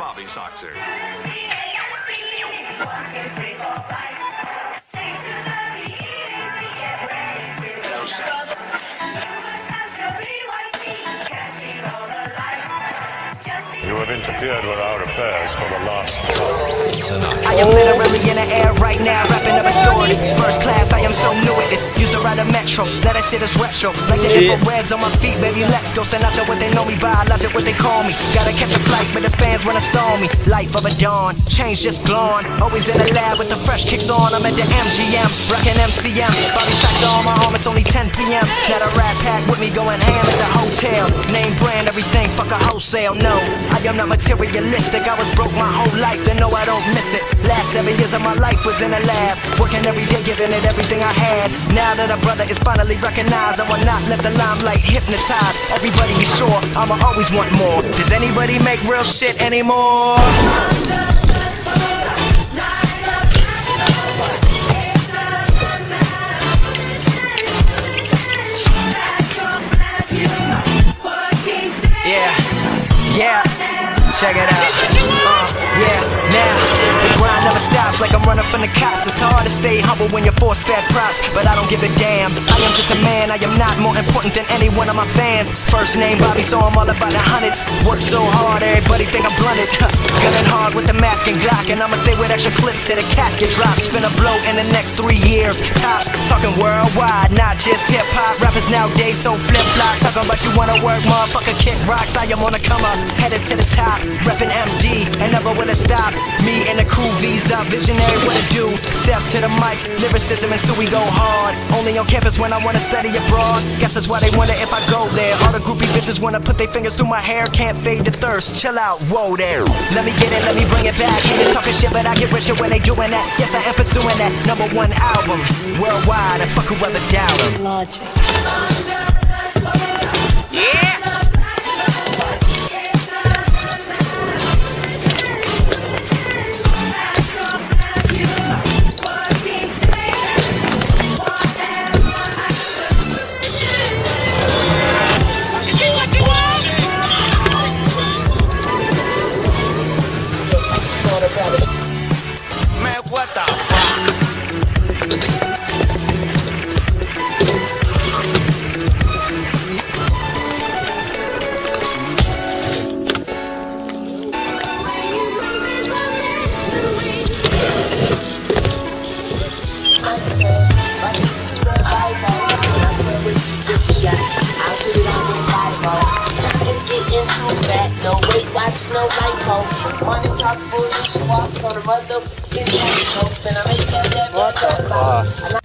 Bobby Soxer. You have interfered with our affairs for the last time. I am literally in the air right now, wrapping up a story. First class, I am so new at this. Used to ride a metro, let us hit us retro. Like the infrareds on my feet, baby, let's go. Sinatra, what they know me by, logic, what they call me. Gotta catch a flight, but the fans wanna stall me. Life of a dawn, change just gone. Always in the lab with the fresh kicks on. I'm at the MGM, rockin' MCM. Bobby Sox on my arm, it's only 10 p.m. Got a rat pack with me going ham at the hotel. Name brand, everything, fuck a wholesale, no. I'm not materialistic, I was broke my whole life, and no, I don't miss it. Last 7 years of my life was in a lab, working every day, giving it everything I had. Now that a brother is finally recognized, I will not let the limelight hypnotize. Everybody is sure, I'ma always want more. Does anybody make real shit anymore? Yeah. Check it out. Now, the grind never stops, like I'm running from the cops. It's hard to stay humble when you're forced fed props, but I don't give a damn. I am just a man, I am not more important than any one of my fans. First name Bobby, so I'm all about the hundreds. Work so hard, everybody think I'm blunted. Gunning hard with the mask and Glock, and I'ma stay with extra clips till the casket drops. Finna blow in the next 3 years, tops. Talking worldwide, not just hip-hop. Rappers nowadays so flip-flop. Talking about you wanna work, motherfucker, kick rocks. I am on the come up, headed to the top. Reppin' MD, and never will it stop. Me and the crew, Visa, visionary, what to do. Step to the mic, lyricism, and so we go hard. Only on campus when I wanna study abroad. Guess that's why they wonder if I go there. All the groupie bitches wanna put their fingers through my hair. Can't fade the thirst, chill out, whoa there. Let me get it, let me bring it back. Haters talking shit, but I get richer when they doing that. Yes, I am pursuing that #1 album worldwide, and fuck whoever doubt them. Logic. Yeah! Man, what the no lipo, money talks bullshit, walks on a mother, it's no hope, and I make that bad,